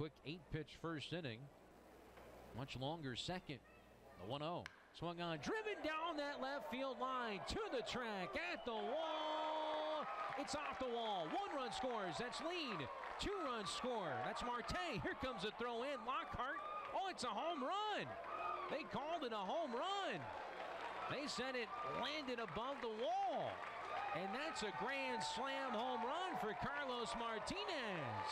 quick 8-pitch first inning. Much longer second. The 1-0. Swung on, driven down that left field line to the track, at the wall. It's off the wall. One run scores. That's Lean. Two run score. That's Marte. Here comes a throw in. Lockhart. Oh, it's a home run. They called it a home run. They said it landed above the wall. And that's a grand slam home run for Carlos Martinez.